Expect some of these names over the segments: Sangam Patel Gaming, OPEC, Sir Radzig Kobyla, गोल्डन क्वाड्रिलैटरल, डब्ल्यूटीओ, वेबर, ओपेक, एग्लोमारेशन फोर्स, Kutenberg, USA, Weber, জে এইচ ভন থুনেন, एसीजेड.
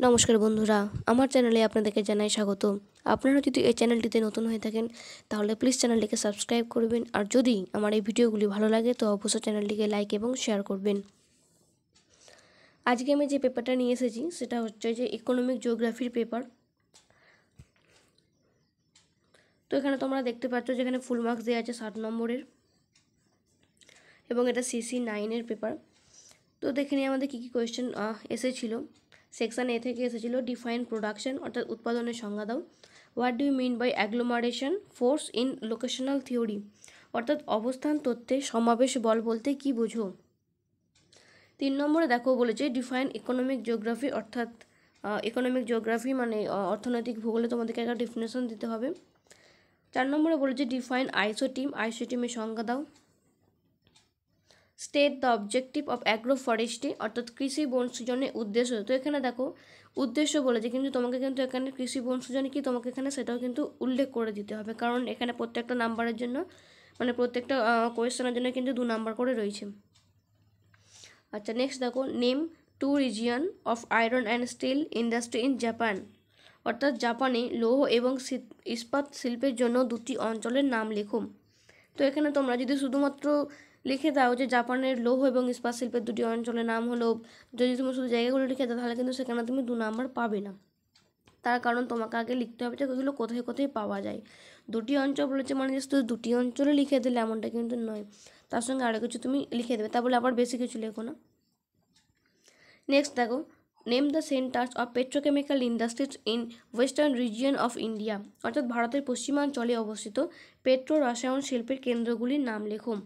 नमस्कार बंधुरा आमार चैनले आपनादेरके जानाई स्वागत। आपनारा जदि एई चैनलटिते नतून हये थाकेन ताहले प्लिज चैनलटिके सबस्क्राइब करबेन और जदि आमार एई भिडियोगुली भालो लागे तो अवश्य चैनलटिके लाइक एबं शेयर करबेन। आजके आमि जे पेपारटा निये एसेछि सेटा हच्छे जे इकोनमिक जिओग्राफिर पेपार। तो एखाने तोमरा देखते पाच्छो जेखाने फुल मार्क्स देওয়া আছে 60 নম্বরের এবং এটা সিসি 9 এর পেপার। তো দেখে নিই আমাদের কি কি কোশ্চেন এসেছিল। सेक्शन ए थे डिफाइन प्रोडक्शन अर्थात उत्पादन संज्ञा दाओ। What do you mean by एग्लोमारेशन फोर्स in locational theory अर्थात अवस्थान तथ्य समावेश बल बोलते कि बोझो। 3 नम्बर देखो बोले डिफाइन इकोनमिक जिओग्राफी अर्थात इकोनमिक जिओग्राफी माने अर्थनैतिक भूगोले तुम्हारे एक डेफिनेशन दीते हैं। 4 नम्बर बोले डिफाइन आइसोटीम संज्ञा दाओ। State the objective of agro forestry अर्थात कृषि बन सृजने उद्देश्य। तो ये देखो उद्देश्य बोले क्योंकि तुम्हें क्योंकि एखे कृषि बन सृजन कि तुम्हें एखे से उल्लेख कर दीते हैं कारण एखे प्रत्येक नम्बर मैं प्रत्येक कोश्चनर क्योंकि 2 नम्बर को रही है। अच्छा नेक्स्ट देखो name 2 region of iron and steel industry in Japan अर्थात जापानी लौह एवं इस्पात शिल्पर जो 2टी अंचल नाम लेखो। तो ये तुम्हारा जो शुधुमात्र लिखे दाओ जो जापानेर लौह और इस्पात शिल्पर 2टी अंचल नाम हलो जो तुम शुद्ध जैगागुलो लिखे दाओ ताहले सेखाने तुम 2 नम्बर पाबे ना तार कारण तुम्हें आगे लिखते हैं जो कोथाय कोथाय पावा जाए। 2टी अंचल बोलेछे माने शुधु 2टी अंचल लिखे दिले एमनटा किन्तु नय तार संगे आरो किछु तुम लिखे देबे ता बोले आबार बेशी किछु लेखो ना। नेक्स्ट देखो name the centres of petrochemical industries in western region of India अर्थात भारतेर पश्चिमांचले अवस्थित पेट्रो रसायन शिल्पेर केंद्रगुलिर नाम लेखो।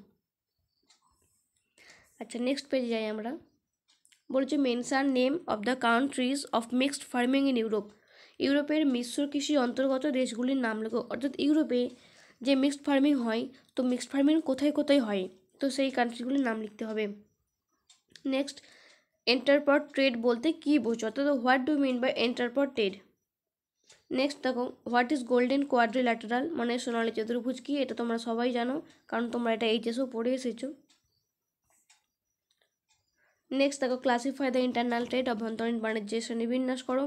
अच्छा नेक्स्ट पेज जाए mention name of the countries of mixed farming in Europe यूरोपर मिश्र कृषि अंतर्गत देशगुलिर नाम लेखो अर्थात यूरोपे जो मिक्सड फार्मिंग है तो मिक्सड फार्मिंग कोथाय कोथाय है तो सेई कान्ट्रीगुलिर नाम लिखते हबे। नेक्स्ट एंटरपर ट्रेड बोलते कि बोझो अर्थात what do mean by entrepot trade. Next देखो ह्वाट इज गोल्डन क्वाड्रिलैटरल माने सोनाली चतुर्भुज कि एटा तोमरा सबाई जानो कारण तोमरा एटा एचएसओ पढ़े एसेछो। नेक्स्ट देखो क्लासिफाई द इंटरनल ट्रेड अभ्यंतरीण वाणिज्य श्रेणीविन्यास करो।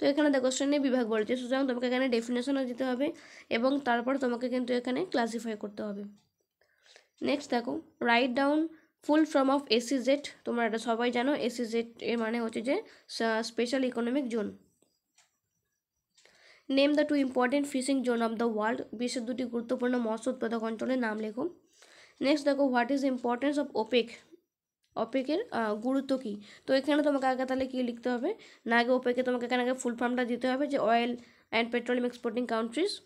तो ये देखो श्रेणी विभाग बोले सूतरा तुम्हें एखे डेफिनेशनों दीते हैं तरह तुम्हें क्योंकि एखे क्लासिफाई करते। नेक्स्ट देखो write down full form of एसीजेड तुम्हारा सबाई जानो एसीजेड माने होचे special economic zone. Name the 2 important fishing zone of the world विश्व 2टी गुरुत्वपूर्ण मत्स्य उत्पादक अंचल नाम लेखो। नेक्स्ट देखो what is importance of ओपेक ओपेकर गुरुत्व की। तो ये तुम्हें आगे तेल कि लिखते हैं ना आगे ओपेके तुम्हें आगे फुल फॉर्म दीते हैं जो oil and petroleum exporting countries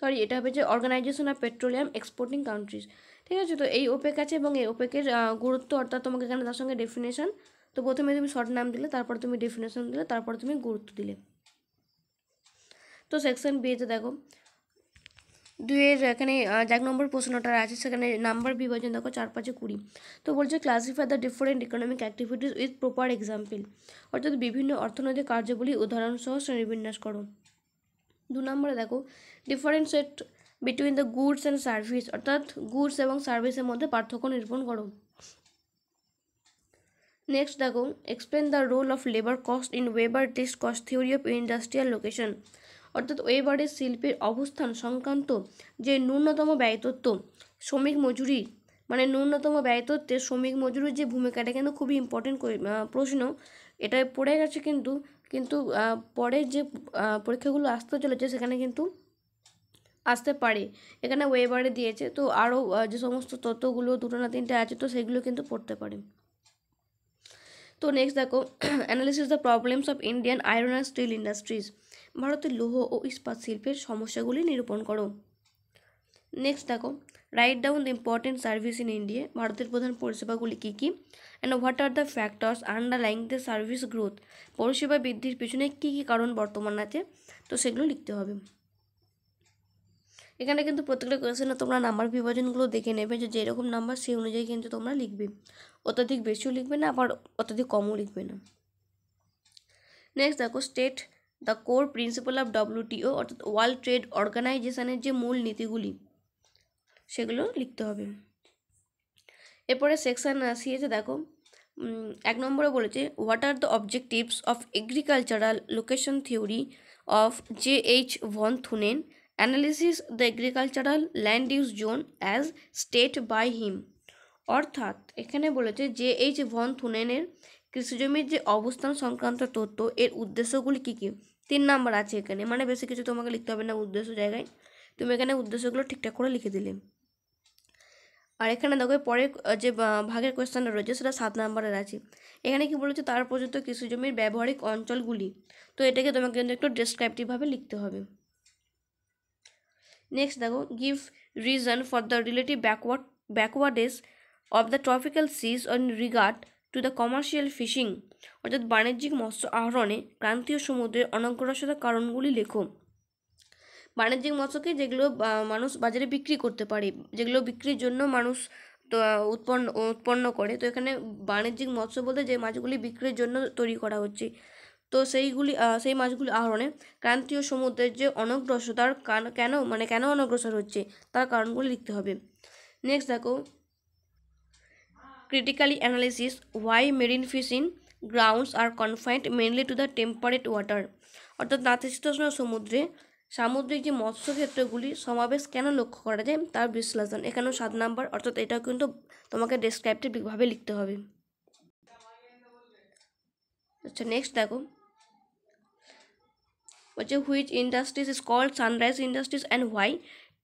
sorry एट हो organization of petroleum exporting countries. ठीक है तो ये ओपेक आज और ओपेकर गुरुत्व अर्थात तुम्हें एखे तरह डेफिनेशन तो प्रथम तुम शॉर्ट नाम दिले तर तुम डेफिनेशन दिले तर तुम गुरुत्व दिले। तो सेक्शन बी ते देखो 2 एखे नम्बर प्रश्नटा आखने नम्बर विभाजन देखो 4-5-20। तो बोलते classify the different economic activities with proper example अर्थात विभिन्न अर्थनैतिक कार्यबली उदाहरण सह श्रेणीविन्यास करो। 2 नम्बर देखो difference set between the goods and service अर्थात गुड्स और सार्विसर मध्य पार्थक्य निरूपण करो। नेक्स्ट देखो explain the role of labour cost in वेबर least cost theory of industrial location अर्थात वेबारे शिल्पर अवस्थान संक्रांत जे न्यूनतम व्यय तथ्य श्रमिक मजूरी माने न्यूनतम व्यय तथ्य श्रमिक मजूरी जो भूमिकाटा क्योंकि खूब इम्पोर्टेंट प्रश्न ये पड़े गए क्योंकि पर जो परीक्षागुलो आसते चले से क्योंकि आसते परे एखे वेबारे दिए तो और जो समस्त तथ्यगुलो 2 ना 3 आज तो सेगल क्योंकि पढ़ते परे। तो नेक्स्ट देखो analysis the problems of Indian iron and steel industries भारतेर लौह और इस्पात शिल्पर समस्यागुली निरूपण करो। नेक्स्ट देखो write down the important service in India भारतेर प्रधान परिसेवागुली कि and what are the factors underlying the service growth परिसेवा बृद्धिर पिछने कि कारण बर्तमान आछे तो सेगुलो लिखते हबे। एखाने किन्तु प्रत्येकटा क्वेश्चने तोमरा नम्बर विभाजनगुलो देखे नेबे जे रकम नम्बर सेई अनुयायी किन्तु तोमरा लिखबे अत्यधिक बेशिओ लिखबे ना आबार अत्यधिक कमओ लिखबे ना। नेक्स्ट देखो state the core principle of डब्ल्यूटीओ अर्थात वर्ल्ड ट्रेड अर्गानाइजेशनेर जे मूल नीतिगुली सेगुलो लिखते हबे। एरपरे सेक्शन सी एते देखो एक नम्बरे बोलेছে what are the objectives of agricultural location theory of জে এইচ ভন থুনেন analysis the agricultural land use zone as state by him. অর্থাৎ এখানে বলেছে জে এইচ ভন থুনেনের কৃষিজমির যে অবস্থান সংক্রান্ত তথ্য এর উদ্দেশ্যগুলি কী কী। তিন নাম্বার আছে এখানে, মানে বেশি কিছু তোমাকে লিখতে হবে না উদ্দেশ্য জায়গায়, তুমি এখানে উদ্দেশ্যগুলো ঠিকঠাক করে লিখে দিলে। আর এখানে দেখো পরের যে ভাগের কোয়েশ্চেনটা রয়েছে সেটা 7 নম্বরের আছে। এখানে কি বলেছে তার পর্যন্ত কৃষিজমির ব্যবহারিক অঞ্চলগুলি, তো এটাকে তোমাকে কিন্তু একটু ডেসক্রিপটিভভাবে লিখতে হবে। নেক্সট দেখো give reason for the relative backwardness of the tropical seas on regard to the commercial fishing, অর্থাৎ বাণিজ্যিক মৎস্য আহরণে ক্রান্তীয় সমুদ্রের অনগ্রসরতার কারণগুলি লেখো। বাণিজ্যিক মৎস্যকে যেগুলো মানুষ বাজারে বিক্রি করতে পারে, যেগুলো বিক্রির জন্য মানুষ উৎপন্ন করে, তো এখানে বাণিজ্যিক মৎস্য বলতে যে মাছগুলি বিক্রির জন্য তৈরি করা হচ্ছে, তো সেই মাছগুলি আহরণে ক্রান্তীয় সমুদ্রের যে অনগ্রসরতার কেন অনগ্রসর হচ্ছে তার কারণগুলি লিখতে হবে। নেক্সট দেখো critically analysis why marine fishing grounds are confined mainly to the temperate water, অর্থাৎ নাতিশীতোষ্ণ সমুদ্রে সামুদ্রিক যে মৎস্য ক্ষেত্রগুলি সমাবেশ কেন লক্ষ্য করা যায় তার বিশ্লেষণ, এখানেও 7 নম্বর, অর্থাৎ এটাও কিন্তু তোমাকে ডেসক্রিপটিভভাবে লিখতে হবে। আচ্ছা নেক্সট দেখো বলছে which industries is called sunrise industries and why,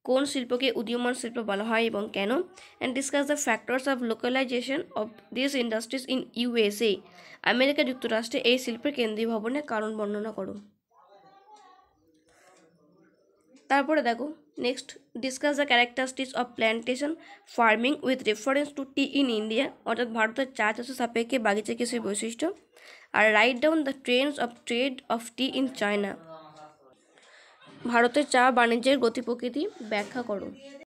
কোন শিল্পকে উদীয়মান শিল্প বলা হয় এবং কেন। And discuss the factors of localisation of this industries in USA, আমেরিকা যুক্তরাষ্ট্রে এই শিল্পের কেন্দ্রীয় ভবনের কারণ বর্ণনা করো। তারপরে দেখো next discuss the characteristics of plantation farming with reference to tea in India, অর্থাৎ ভারতের চা চাষের সাপেক্ষে বাগিচা কৃষির বৈশিষ্ট্য। আর write down the trends of trade of tea in China, ভারতের চা বাণিজ্যের গতি প্রকৃতি ব্যাখ্যা করো।